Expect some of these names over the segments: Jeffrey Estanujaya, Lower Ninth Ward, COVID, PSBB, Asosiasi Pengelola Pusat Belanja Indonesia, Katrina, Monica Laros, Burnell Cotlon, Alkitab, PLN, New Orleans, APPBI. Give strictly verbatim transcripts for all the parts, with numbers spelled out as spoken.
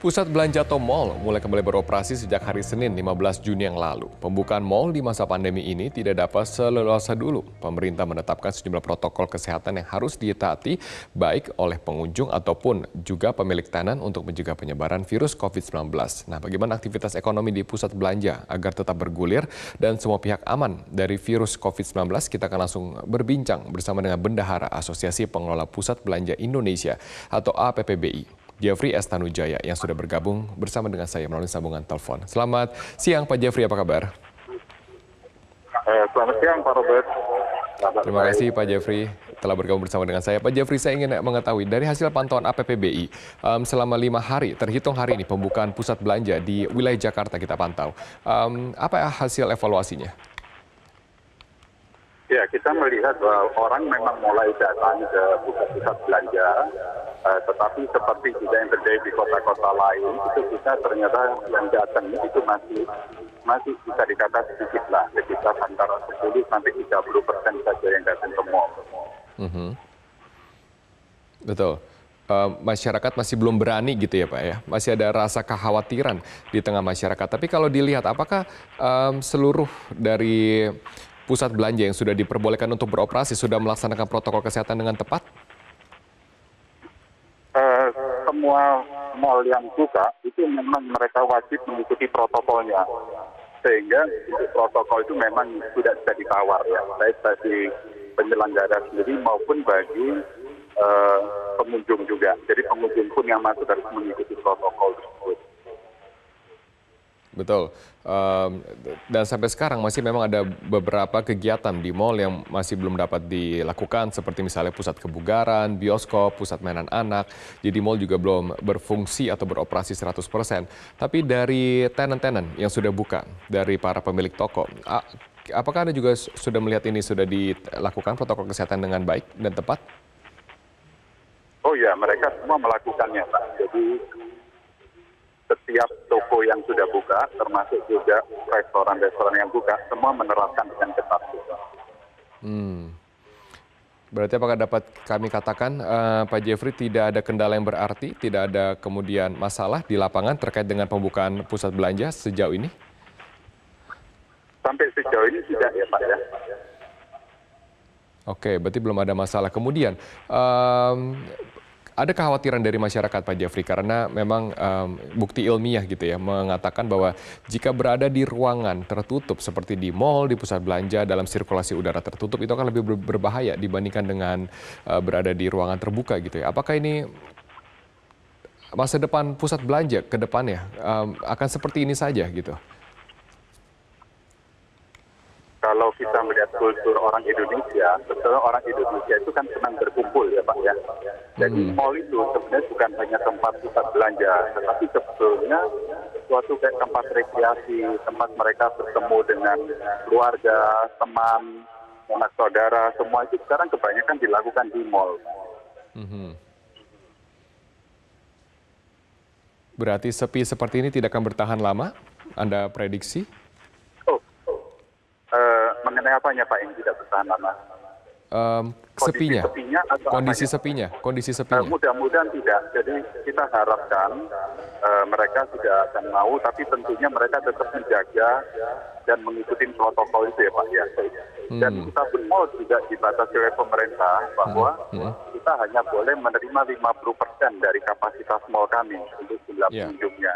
Pusat Belanja atau Mall mulai kembali beroperasi sejak hari Senin lima belas Juni yang lalu. Pembukaan mall di masa pandemi ini tidak dapat seleluasa dulu. Pemerintah menetapkan sejumlah protokol kesehatan yang harus ditaati baik oleh pengunjung ataupun juga pemilik tenan untuk mencegah penyebaran virus COVID sembilan belas. Nah, bagaimana aktivitas ekonomi di pusat belanja agar tetap bergulir dan semua pihak aman dari virus COVID sembilan belas? Kita akan langsung berbincang bersama dengan Bendahara Asosiasi Pengelola Pusat Belanja Indonesia atau A P P B I. Jeffrey Estanujaya yang sudah bergabung bersama dengan saya melalui sambungan telepon. Selamat siang Pak Jeffrey, apa kabar? Eh, selamat siang Pak Robert. Selamat Terima kasih Pak Jeffrey telah bergabung bersama dengan saya. Pak Jeffrey, saya ingin mengetahui dari hasil pantauan A P P B I um, selama lima hari, terhitung hari ini pembukaan pusat belanja di wilayah Jakarta kita pantau. Um, apa hasil evaluasinya? Ya, kita melihat bahwa orang memang mulai datang ke pusat-pusat belanja, eh, tetapi seperti juga yang terjadi di kota-kota lain, itu kita ternyata yang datang itu masih masih bisa dikatakan sedikit lah, sekitar antara sepuluh sampai tiga puluh persen saja yang datang ke mall. Mm-hmm. Betul. Uh, masyarakat masih belum berani gitu ya Pak ya, masih ada rasa kekhawatiran di tengah masyarakat. Tapi kalau dilihat, apakah um, seluruh dari pusat belanja yang sudah diperbolehkan untuk beroperasi sudah melaksanakan protokol kesehatan dengan tepat? Uh, semua mal yang buka itu memang mereka wajib mengikuti protokolnya, sehingga protokol itu memang sudah bisa ditawar ya, baik bagi penyelenggara sendiri maupun bagi uh, pengunjung juga. Jadi pengunjung pun yang masuk harus mengikuti protokol tersebut. Betul. Um, dan sampai sekarang masih memang ada beberapa kegiatan di mal yang masih belum dapat dilakukan, seperti misalnya pusat kebugaran, bioskop, pusat mainan anak. Jadi mal juga belum berfungsi atau beroperasi seratus persen. Tapi dari tenan-tenan yang sudah buka, dari para pemilik toko, apakah Anda juga sudah melihat ini sudah dilakukan protokol kesehatan dengan baik dan tepat? Oh ya, mereka semua melakukannya, Pak. Jadi setiap toko yang sudah buka, termasuk juga restoran-restoran yang buka, semua menerapkan dengan ketat. Hmm. Berarti apakah dapat kami katakan, uh, Pak Jeffrey, tidak ada kendala yang berarti, tidak ada kemudian masalah di lapangan terkait dengan pembukaan pusat belanja sejauh ini? Sampai sejauh ini tidak ya Pak ya. Oke, berarti belum ada masalah. Kemudian Um, ada kekhawatiran dari masyarakat Pak Jeffrey karena memang um, bukti ilmiah gitu ya mengatakan bahwa jika berada di ruangan tertutup seperti di mal, di pusat belanja dalam sirkulasi udara tertutup itu akan lebih berbahaya dibandingkan dengan uh, berada di ruangan terbuka gitu ya. Apakah ini masa depan pusat belanja ke depannya um, akan seperti ini saja gitu? Kalau kita melihat kultur orang Indonesia, sebetulnya orang Indonesia itu kan senang berkumpul ya Pak ya. Jadi hmm. mal itu sebenarnya bukan hanya tempat pusat belanja, tetapi sebetulnya suatu kayak tempat rekreasi, tempat mereka bertemu dengan keluarga, teman, anak saudara, semua itu sekarang kebanyakan dilakukan di mal. Hmm. Berarti sepi seperti ini tidak akan bertahan lama, Anda prediksi? Mengenai apanya Pak yang tidak bertahan lama? Um, sepinya. sepinya kondisi apanya? sepinya, kondisi sepinya. Uh, Mudah-mudahan tidak. Jadi kita harapkan uh, mereka tidak akan mau, tapi tentunya mereka tetap menjaga dan mengikuti protokol itu ya Pak ya. Dan hmm. kita pun mau juga dibatasi oleh pemerintah bahwa hmm. Hmm. kita hanya boleh menerima lima puluh persen dari kapasitas mal kami untuk jumlah yeah. pengunjungnya.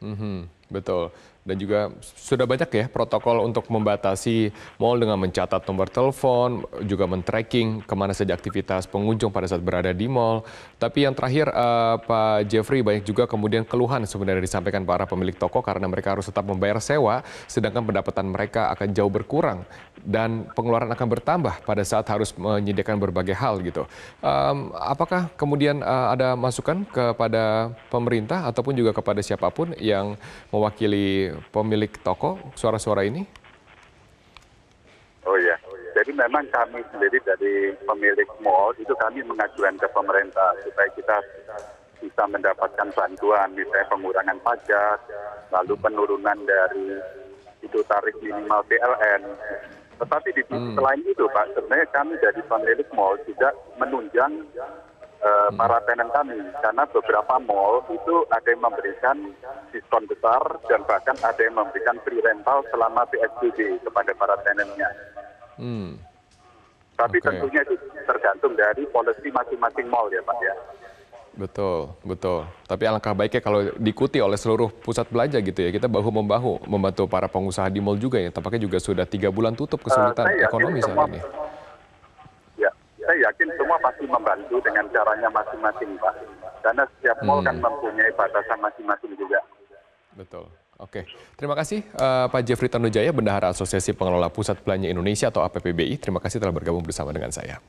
Hmm. Betul, dan juga sudah banyak ya protokol untuk membatasi mal dengan mencatat nomor telepon, juga men-tracking kemana saja aktivitas pengunjung pada saat berada di mal. Tapi yang terakhir uh, Pak Jeffrey, banyak juga kemudian keluhan sebenarnya disampaikan para pemilik toko karena mereka harus tetap membayar sewa, sedangkan pendapatan mereka akan jauh berkurang dan pengeluaran akan bertambah pada saat harus menyediakan berbagai hal gitu. Um, apakah kemudian uh, ada masukan kepada pemerintah ataupun juga kepada siapapun yang mewakili pemilik toko suara-suara ini? Oh ya, jadi memang kami sendiri dari pemilik mall itu kami mengajukan ke pemerintah supaya kita bisa mendapatkan bantuan, misalnya pengurangan pajak, lalu penurunan dari itu tarif minimal P L N. Tetapi di sisi hmm. lain itu Pak, sebenarnya kami dari pemilik mall juga menunjang uh, para tenen kami, karena beberapa mal itu ada yang memberikan diskon besar dan bahkan ada yang memberikan free rental selama P S B B kepada para tenennya. Hmm. Tapi okay. tentunya itu tergantung dari polisi masing-masing mal ya Pak ya. Betul, betul. Tapi alangkah baiknya kalau diikuti oleh seluruh pusat belanja gitu ya, kita bahu-membahu membantu para pengusaha di mal juga ya. Tampaknya juga sudah tiga bulan tutup kesulitan uh, ekonomi saat ini. Ya, saya yakin semua pasti membantu dengan caranya masing-masing Pak. Karena setiap mal hmm. kan mempunyai batasan masing-masing juga. Betul. Oke, terima kasih uh, Pak Jeffrey Estanujaya, Bendahara Asosiasi Pengelola Pusat Belanja Indonesia atau A P P B I. Terima kasih telah bergabung bersama dengan saya.